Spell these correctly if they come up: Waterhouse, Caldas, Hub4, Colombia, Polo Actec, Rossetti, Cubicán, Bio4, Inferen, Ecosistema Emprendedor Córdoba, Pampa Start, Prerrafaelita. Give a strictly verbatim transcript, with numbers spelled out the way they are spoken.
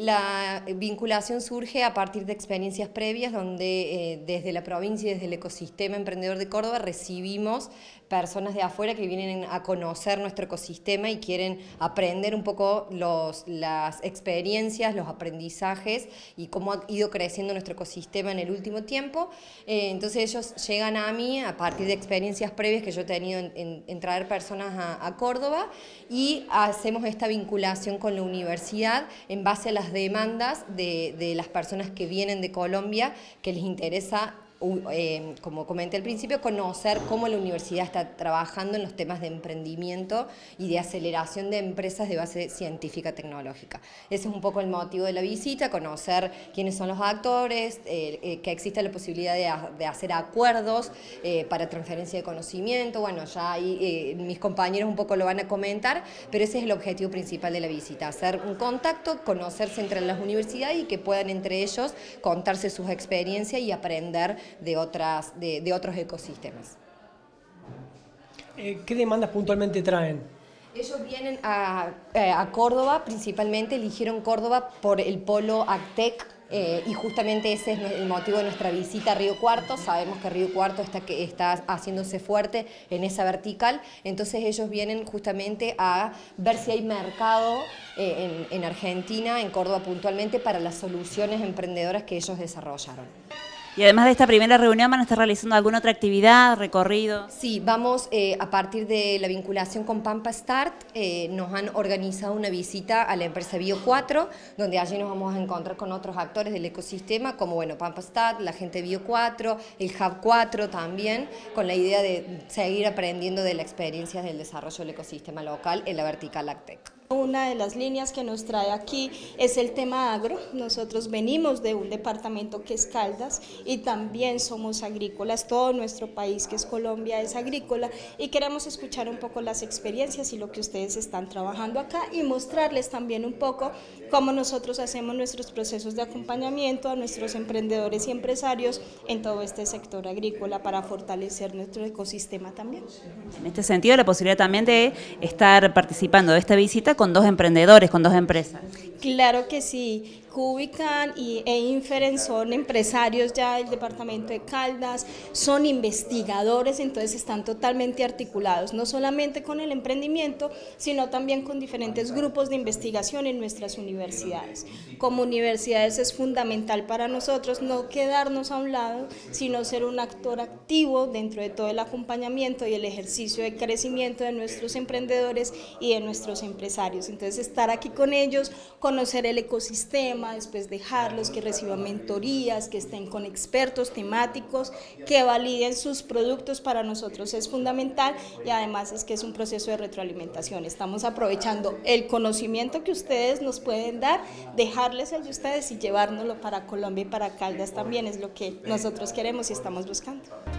La vinculación surge a partir de experiencias previas donde eh, desde la provincia y desde el ecosistema emprendedor de Córdoba recibimos personas de afuera que vienen a conocer nuestro ecosistema y quieren aprender un poco los, las experiencias, los aprendizajes y cómo ha ido creciendo nuestro ecosistema en el último tiempo. Eh, entonces ellos llegan a mí a partir de experiencias previas que yo he tenido en, en, en traer personas a, a Córdoba, y hacemos esta vinculación con la universidad en base a las demandas de, de las personas que vienen de Colombia, que les interesa, eh, como comenté al principio, conocer cómo la universidad está trabajando en los temas de emprendimiento y de aceleración de empresas de base científica tecnológica. Ese es un poco el motivo de la visita, conocer quiénes son los actores, eh, eh, que existe la posibilidad de, de hacer acuerdos eh, para transferencia de conocimiento. Bueno, ya ahí eh, mis compañeros un poco lo van a comentar, pero ese es el objetivo principal de la visita: hacer un contacto, conocerse entre las universidades y que puedan entre ellos contarse sus experiencias y aprender de, otras, de, de otros ecosistemas. ¿Qué demandas puntualmente traen? Ellos vienen a, a Córdoba, principalmente eligieron Córdoba por el Polo Actec, Eh, y justamente ese es el motivo de nuestra visita a Río Cuarto. Sabemos que Río Cuarto está, que está haciéndose fuerte en esa vertical, entonces ellos vienen justamente a ver si hay mercado eh, en, en Argentina, en Córdoba puntualmente, para las soluciones emprendedoras que ellos desarrollaron. Y además de esta primera reunión, ¿van a estar realizando alguna otra actividad, recorrido? Sí, vamos, eh, a partir de la vinculación con Pampa Start, eh, nos han organizado una visita a la empresa Bio cuatro, donde allí nos vamos a encontrar con otros actores del ecosistema, como bueno, Pampa Start, la gente de Bio cuatro, el Hub cuatro también, con la idea de seguir aprendiendo de las experiencias del desarrollo del ecosistema local en la vertical Actec. Una de las líneas que nos trae aquí es el tema agro. Nosotros venimos de un departamento que es Caldas y también somos agrícolas. Todo nuestro país, que es Colombia, es agrícola, y queremos escuchar un poco las experiencias y lo que ustedes están trabajando acá, y mostrarles también un poco cómo nosotros hacemos nuestros procesos de acompañamiento a nuestros emprendedores y empresarios en todo este sector agrícola para fortalecer nuestro ecosistema también. En este sentido, la posibilidad también de estar participando de esta visita con con dos emprendedores, con dos empresas. Claro que sí, Cubicán y, e Inferen son empresarios ya del departamento de Caldas, son investigadores, entonces están totalmente articulados, no solamente con el emprendimiento, sino también con diferentes grupos de investigación en nuestras universidades. Como universidades es fundamental para nosotros no quedarnos a un lado, sino ser un actor activo dentro de todo el acompañamiento y el ejercicio de crecimiento de nuestros emprendedores y de nuestros empresarios. Entonces, estar aquí con ellos, con conocer el ecosistema, después dejarlos que reciban mentorías, que estén con expertos temáticos, que validen sus productos, para nosotros es fundamental, y además es que es un proceso de retroalimentación. Estamos aprovechando el conocimiento que ustedes nos pueden dar, dejarles el de ustedes y llevárnoslo para Colombia y para Caldas también, es lo que nosotros queremos y estamos buscando.